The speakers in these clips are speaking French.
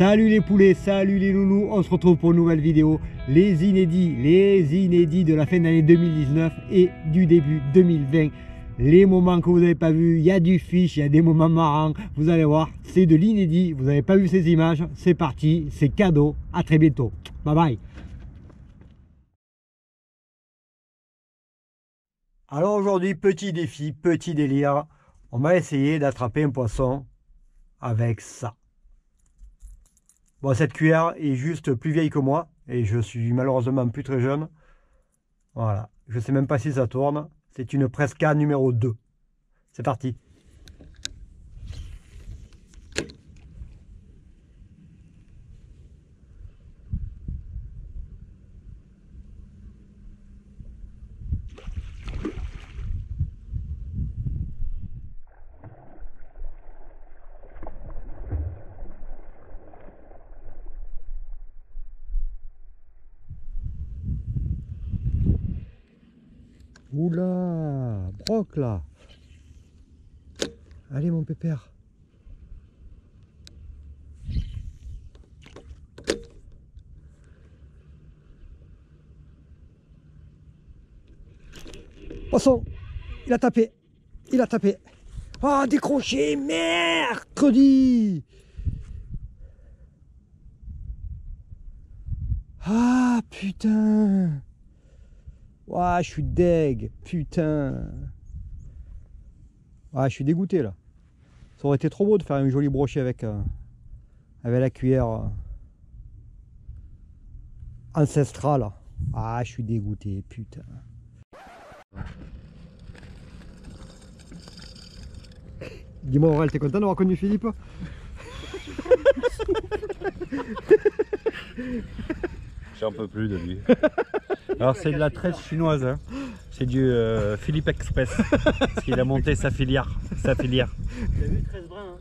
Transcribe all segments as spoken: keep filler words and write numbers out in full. Salut les poulets, salut les loulous, on se retrouve pour une nouvelle vidéo, les inédits, les inédits de la fin d'année deux mille dix-neuf et du début deux mille vingt. Les moments que vous n'avez pas vus, il y a du fiche, il y a des moments marrants, vous allez voir, c'est de l'inédit, vous n'avez pas vu ces images, c'est parti, c'est cadeau, à très bientôt, bye bye. Alors aujourd'hui, petit défi, petit délire, on va essayer d'attraper un poisson avec ça. Bon, cette cuillère est juste plus vieille que moi et je suis malheureusement plus très jeune. Voilà, je sais même pas si ça tourne. C'est une Presca numéro deux. C'est parti. Oula, broc là. Allez mon pépère. Poisson, il a tapé, il a tapé. Ah, décroché, mercredi. Ah putain. Ouah, je suis deg, putain. Ah, je suis dégoûté là. Ça aurait été trop beau de faire une jolie brochet avec, euh, avec la cuillère euh, ancestrale. Ah, je suis dégoûté, putain. Dis-moi Aurel, t'es content d'avoir connu Philippe? J'en peux plus de lui. Alors c'est de la traite chinoise, hein. C'est du euh, Philippe Express, parce qu'il a monté sa filière. Sa filière. T'as vu treize brins, hein.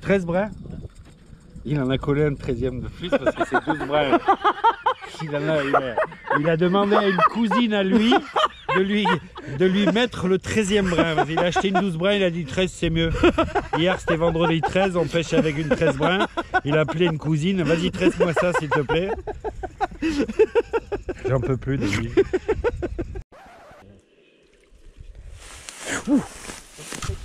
treize brins, ouais. Il en a collé un treizième de plus parce que c'est douze brins. Il, en a, il, a, il a demandé à une cousine à lui de lui, de lui mettre le treizième brin. Il a acheté une douze brins, il a dit treize c'est mieux. Hier c'était vendredi treize, on pêche avec une treize brins. Il a appelé une cousine, vas-y treize moi ça s'il te plaît. J'en peux plus de lui.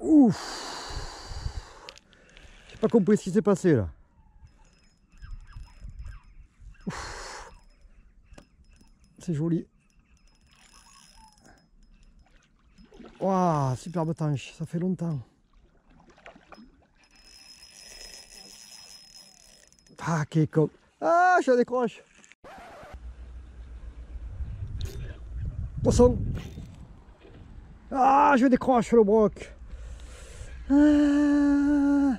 Ouf. J'ai pas compris ce qui s'est passé là. C'est joli. Waouh, superbe tanche, ça fait longtemps. Ah, qui est comme... Ah, je la décroche. Poisson. Ah, je décroche le broc. Ah.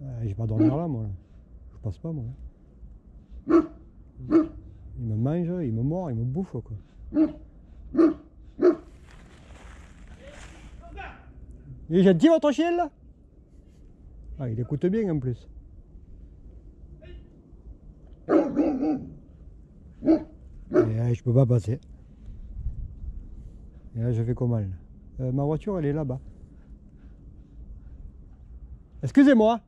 Ah, j'ai pas dormir là, moi. Là. Je passe pas, moi. Là. Il me mange, il me mord, il me bouffe, quoi. Il est gentil votre Gilles. Ah, il écoute bien en plus. Et là, je peux pas passer. Et là je fais comment là? euh, Ma voiture elle est là-bas. Excusez-moi.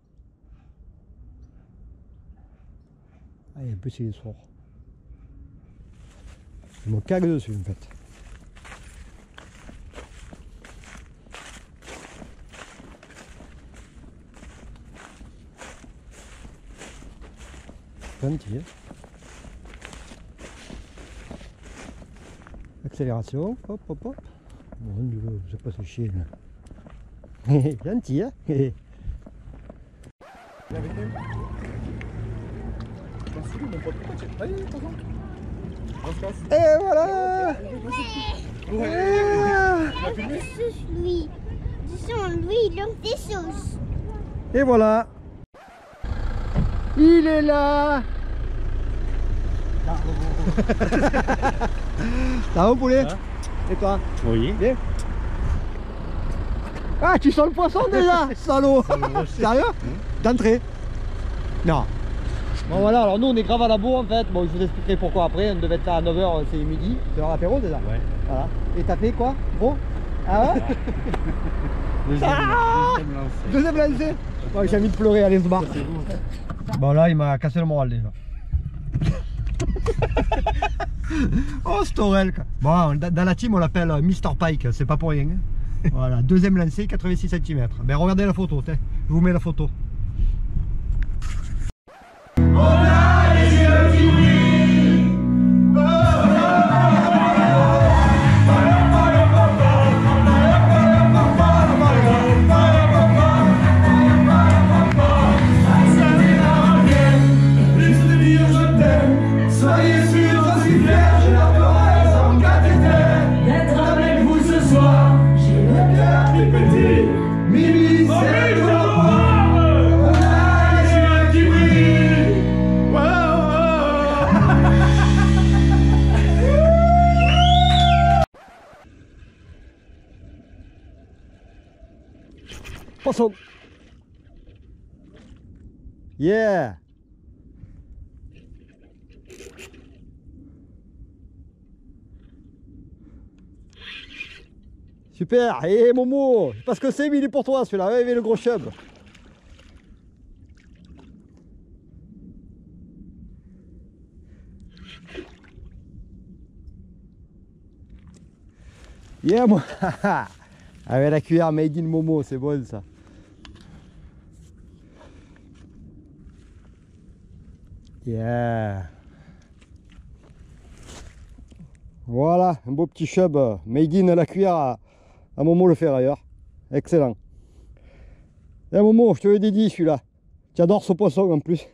Ah, et en plus il est sourd. Je me cague dessus en fait. Gentil. Accélération, hop hop hop. Mon dieu, c'est pas ce chien là. Gentil, hein. Et voilà. Ouais. Ouais. Ouais. Lui. Lui, il aime des sauces. Et voilà. Il est là. T'as un poulet? Et toi? Oui. Et ah, tu sens le poisson déjà, salaud. Sérieux? D'entrée? Non. Bon voilà, alors nous on est grave à la bourre en fait. Bon, je vous expliquerai pourquoi après. On devait être là à neuf heures, c'est midi. C'est l'heure apéro déjà? Ouais. Voilà. Et t'as fait quoi, gros? Ah ouais. Deuxième, ah deuxième lancé. Deuxième lancé. Oh, j'ai envie de pleurer, allez, on se barre. Bon là, il m'a cassé le moral déjà. Oh, c'est Torel. Bon, dans la team, on l'appelle mister Pike, c'est pas pour rien. Voilà, deuxième lancé, quatre-vingt-six centimètres. Ben regardez la photo, tiens. Je vous mets la photo. On a les yeux qui brillent. Oh, poisson. Yeah. Super. Et hey, Momo, je sais pas ce que c'est, mais il est pour toi celui-là. Ouais, le gros chub. Yeah, moi. Avec la cuillère made in Momo, c'est bon ça. Yeah. Voilà, un beau petit chub made in la cuillère à, à Momo le ferrailleur. Excellent. Et Momo, je te le dédie celui-là. Tu adores ce poisson en plus.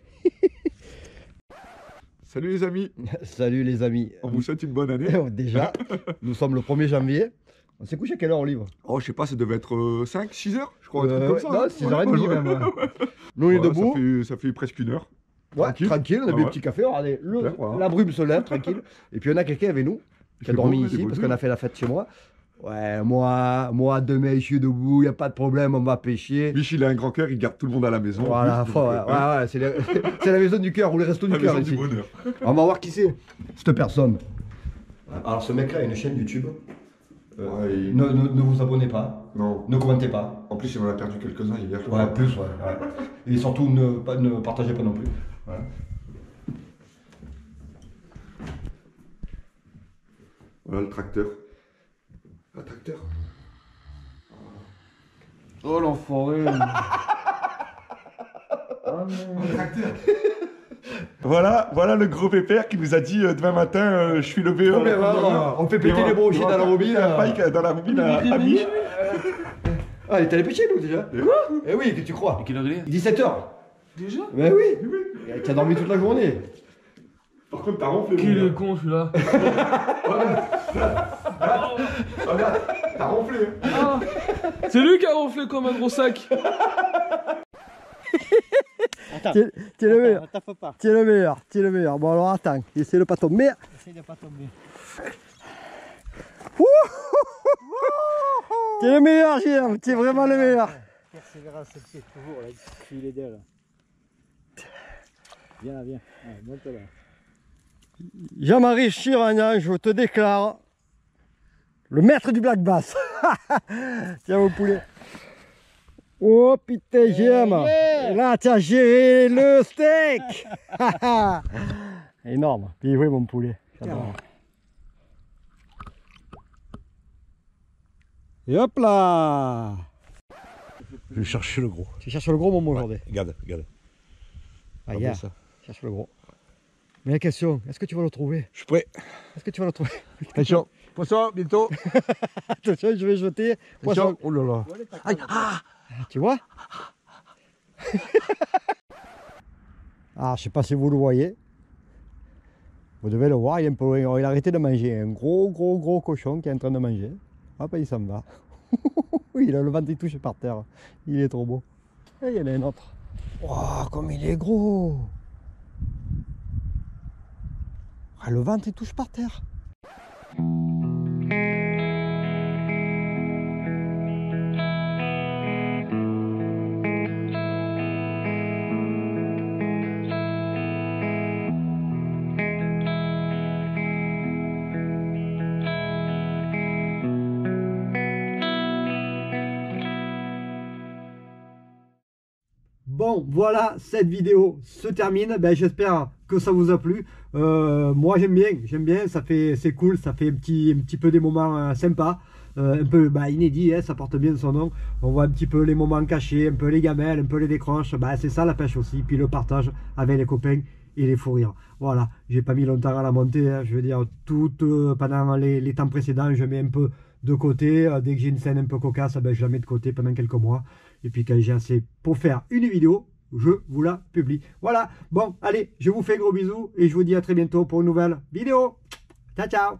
Salut les amis. Salut les amis. On vous souhaite une bonne année. Déjà, nous sommes le premier janvier. On s'est couché à quelle heure au livre? Oh, je sais pas, ça devait être euh, cinq, six heures, je crois, euh, un truc comme ouais, ça. Non, six heures trente ouais, même. Nous, on est voilà, debout. Ça fait, ça fait presque une heure. Ouais, tranquille, tranquille on a bu ah ouais. un petit café, regardez, le, ouais, voilà. la brume se lève, tranquille. Et puis, on a quelqu'un avec nous qui a dormi beau, ici parce qu'on a fait la fête chez moi. Ouais, moi, moi, demain, je suis debout, il n'y a pas de problème, on va pêcher. Mich, il a un grand cœur, il garde tout le monde à la maison. Voilà, ouais, ouais, ouais, c'est la, la maison du cœur ou le resto du cœur ici. On va voir qui c'est, cette personne. Alors, ce mec-là a une chaîne YouTube. Euh, ouais, il... ne, ne, ne vous abonnez pas, non. Ne commentez pas. En plus, il en a perdu quelques-uns hier. Ouais, crois. plus, ouais, ouais. Et surtout, ne, pas, ne partagez pas non plus. Ouais. Voilà le tracteur. Le tracteur. Oh l'enfoiré. Oh, le tracteur. Voilà, voilà le gros pépère qui nous a dit euh, demain matin, euh, je suis levé. Euh, euh, on fait péter les brochets dans, dans la roubine. Euh, dans la roubine à, à Mich. Ah, il est allé pêcher nous déjà. Quoi? Eh oui, que tu crois. Et quelle heure il est? dix-sept heures. Déjà? Ben oui. oui. Tu as dormi toute la journée. Par contre, t'as ronflé. Qui le con celui-là? Regarde, t'as ronflé. Ah, c'est lui qui a ronflé comme un gros sac. T'es le meilleur, t'es le meilleur, t'es le meilleur. Bon alors attends, essaye de pas tomber. Essaye de pas tomber. T'es le meilleur Gilles, t'es vraiment le meilleur. Persévérance, c'est toujours là, tu les deux là. Viens là, viens, allez, monte là. Jean-Marie Chiragnan, je te déclare le maître du black bass. Tiens mon poulet. Oh putain, j'aime. Et là, tu as géré le steak. Énorme. Puis oui, mon poulet. Et hop là. Je vais chercher le gros. Tu cherches le gros, Momo, ouais, aujourd'hui. Regarde, regarde. Ah, regarde. Ça. Cherche le gros. Mais la question, est-ce que tu vas le trouver? Je suis prêt. Est-ce que tu vas le trouver? Attention. Poisson, bientôt. Attention, je vais jeter. Poisson. Oh là là. Aïe. Ah. Tu vois? Ah, je sais pas si vous le voyez. Vous devez le voir, il est un peu loin. Alors, il a arrêté de manger. Un gros, gros, gros cochon qui est en train de manger. Hop, il s'en va. Il a le ventre qui touche par terre. Il est trop beau. Et il y en a un autre. Oh, comme il est gros! Ah, le ventre, il touche par terre. Bon, voilà, cette vidéo se termine. Ben, j'espère que ça vous a plu. Euh, moi, j'aime bien, j'aime bien. Ça fait, c'est cool, ça fait un petit, un petit peu des moments euh, sympas, euh, un peu bah, inédits. Hein, ça porte bien son nom. On voit un petit peu les moments cachés, un peu les gamelles, un peu les décroches. Ben, c'est ça la pêche aussi. Puis le partage avec les copains et les fous rires. Voilà, j'ai pas mis longtemps à la monter. Hein, je veux dire, tout euh, pendant les, les temps précédents, je mets un peu de côté. Euh, dès que j'ai une scène un peu cocasse, ben, je la mets de côté pendant quelques mois. Et puis quand j'ai assez pour faire une vidéo, je vous la publie. Voilà, bon, allez, je vous fais un gros bisou et je vous dis à très bientôt pour une nouvelle vidéo. Ciao, ciao!